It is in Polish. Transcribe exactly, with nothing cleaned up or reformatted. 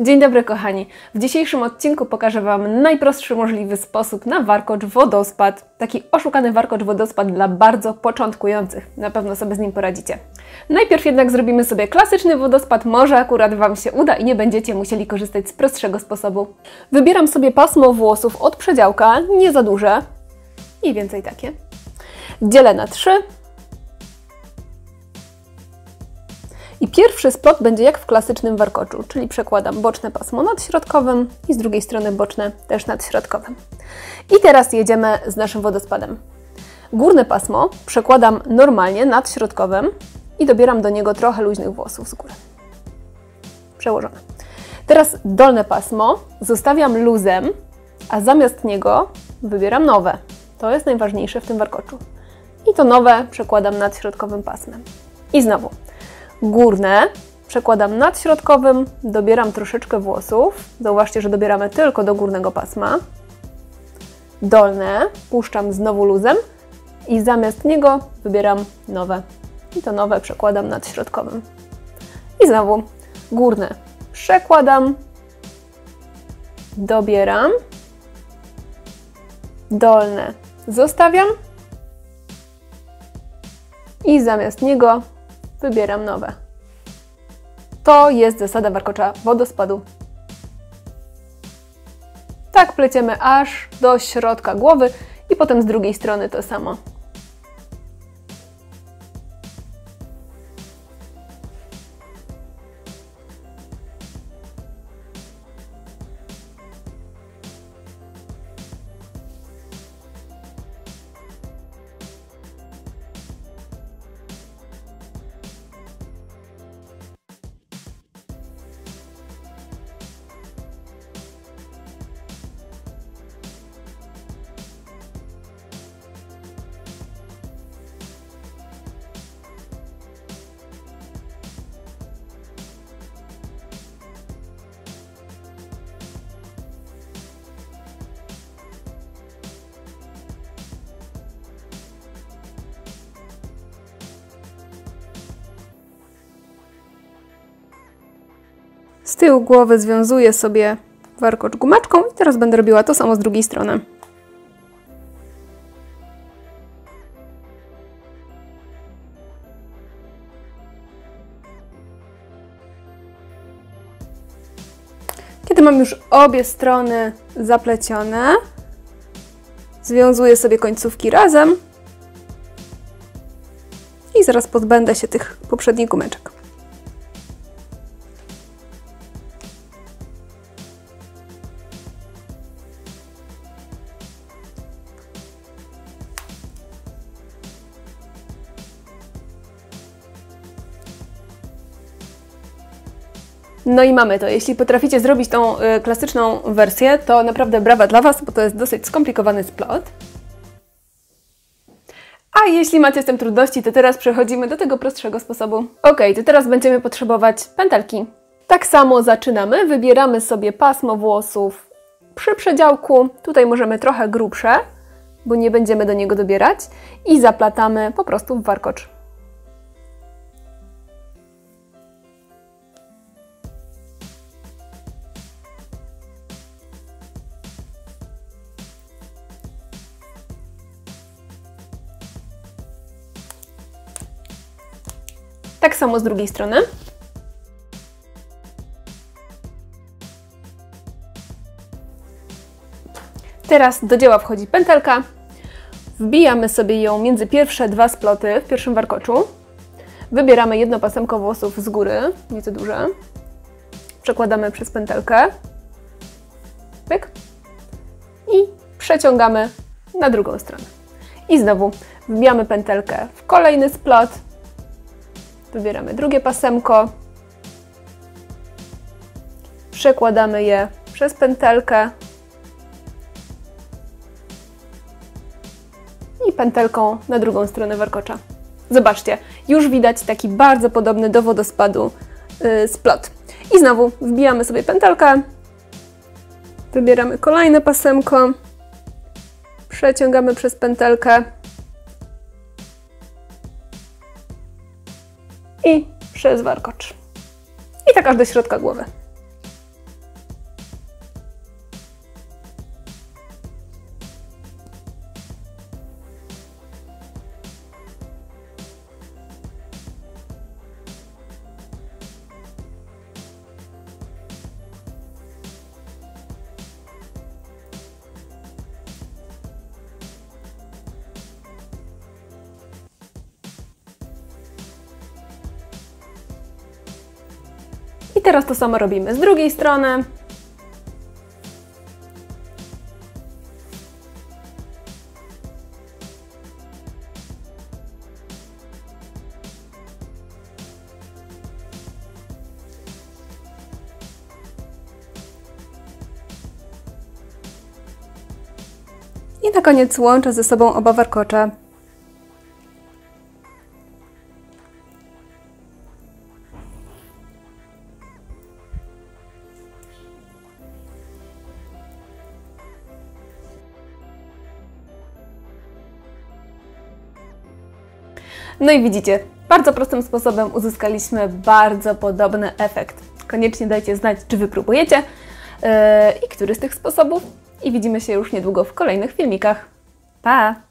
Dzień dobry kochani! W dzisiejszym odcinku pokażę Wam najprostszy możliwy sposób na warkocz wodospad. Taki oszukany warkocz wodospad dla bardzo początkujących. Na pewno sobie z nim poradzicie. Najpierw jednak zrobimy sobie klasyczny wodospad. Może akurat Wam się uda i nie będziecie musieli korzystać z prostszego sposobu. Wybieram sobie pasmo włosów od przedziałka, nie za duże. Mniej więcej takie. Dzielę na trzy. I pierwszy splot będzie jak w klasycznym warkoczu, czyli przekładam boczne pasmo nad środkowym i z drugiej strony boczne też nad środkowym. I teraz jedziemy z naszym wodospadem. Górne pasmo przekładam normalnie nad środkowym i dobieram do niego trochę luźnych włosów z góry. Przełożone. Teraz dolne pasmo zostawiam luzem, a zamiast niego wybieram nowe. To jest najważniejsze w tym warkoczu. I to nowe przekładam nad środkowym pasmem. I znowu. Górne przekładam nad środkowym, dobieram troszeczkę włosów. Zauważcie, że dobieramy tylko do górnego pasma. Dolne puszczam znowu luzem i zamiast niego wybieram nowe. I to nowe przekładam nad środkowym. I znowu górne przekładam, dobieram, dolne zostawiam i zamiast niego wybieram nowe. To jest zasada warkocza wodospadu. Tak pleciemy aż do środka głowy i potem z drugiej strony to samo. Z tyłu głowy związuję sobie warkocz gumaczką i teraz będę robiła to samo z drugiej strony. Kiedy mam już obie strony zaplecione, związuję sobie końcówki razem i zaraz pozbędę się tych poprzednich gumeczek. No i mamy to. Jeśli potraficie zrobić tą y, klasyczną wersję, to naprawdę brawa dla Was, bo to jest dosyć skomplikowany splot. A jeśli macie z tym trudności, to teraz przechodzimy do tego prostszego sposobu. Ok, to teraz będziemy potrzebować pętelki. Tak samo zaczynamy. Wybieramy sobie pasmo włosów przy przedziałku. Tutaj możemy trochę grubsze, bo nie będziemy do niego dobierać. I zaplatamy po prostu w warkocz. Tak samo z drugiej strony. Teraz do dzieła wchodzi pętelka. Wbijamy sobie ją między pierwsze dwa sploty w pierwszym warkoczu. Wybieramy jedno pasemko włosów z góry, nieco duże. Przekładamy przez pętelkę. Pyk. I przeciągamy na drugą stronę. I znowu wbijamy pętelkę w kolejny splot. Wybieramy drugie pasemko, przekładamy je przez pętelkę i pętelką na drugą stronę warkocza. Zobaczcie, już widać taki bardzo podobny do wodospadu yy, splot. I znowu wbijamy sobie pętelkę, wybieramy kolejne pasemko, przeciągamy przez pętelkę i przez warkocz. I tak aż do środka głowy. teraz to samo robimy z drugiej strony. I na koniec łączę ze sobą oba warkocze. No i widzicie, bardzo prostym sposobem uzyskaliśmy bardzo podobny efekt. Koniecznie dajcie znać, czy wy próbujecie yy, i który z tych sposobów. I widzimy się już niedługo w kolejnych filmikach. Pa!